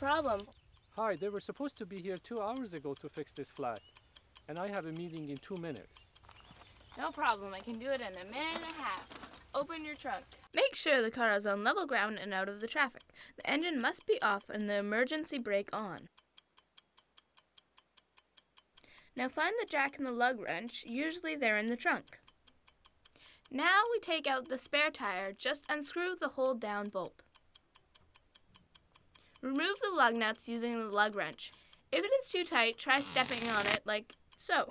problem? Hi, they were supposed to be here 2 hours ago to fix this flat, and I have a meeting in 2 minutes. No problem, I can do it in a minute and a half. Open your trunk. Make sure the car is on level ground and out of the traffic. The engine must be off and the emergency brake on. Now find the jack and the lug wrench. Usually they're in the trunk. Now we take out the spare tire. Just unscrew the hold down bolt. Remove the lug nuts using the lug wrench. If it is too tight, try stepping on it like so.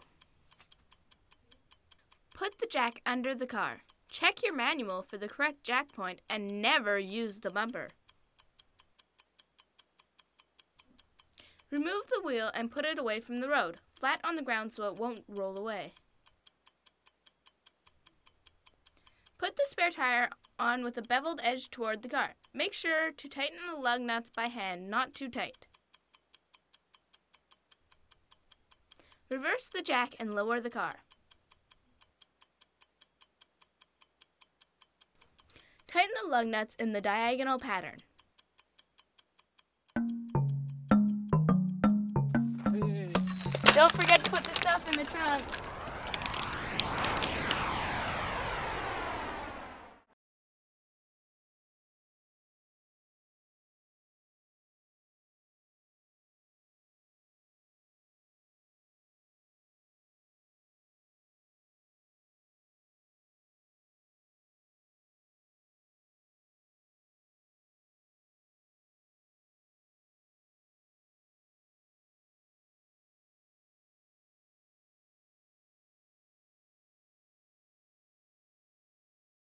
Put the jack under the car. Check your manual for the correct jack point and never use the bumper. Remove the wheel and put it away from the road, flat on the ground so it won't roll away. Put the spare tire on with a beveled edge toward the car. Make sure to tighten the lug nuts by hand, not too tight. Reverse the jack and lower the car. Tighten the lug nuts in the diagonal pattern. Hey. Don't forget to put the stuff in the trunk.